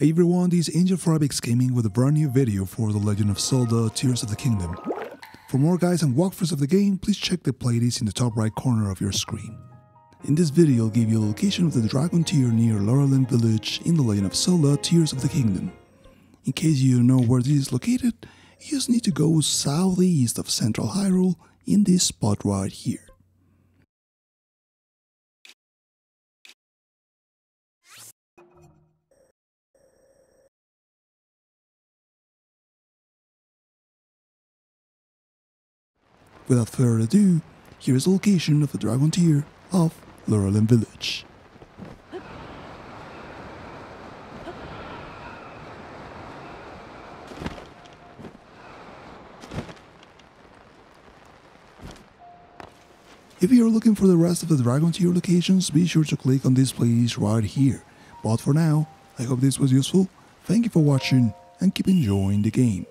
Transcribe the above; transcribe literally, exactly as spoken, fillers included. Hey everyone, this is Angel for Abix Gaming with a brand new video for The Legend of Zelda Tears of the Kingdom. For more guides and walkthroughs of the game, please check the playlist in the top right corner of your screen. In this video, I'll give you a location of the Dragon Tear near Lurelin Village in The Legend of Zelda Tears of the Kingdom. In case you don't know where this is located, you just need to go southeast of Central Hyrule in this spot right here. Without further ado, here is the location of the Dragon Tear of Lurelin Village. If you are looking for the rest of the Dragon Tear locations, be sure to click on this playlist right here. But for now, I hope this was useful, thank you for watching and keep enjoying the game.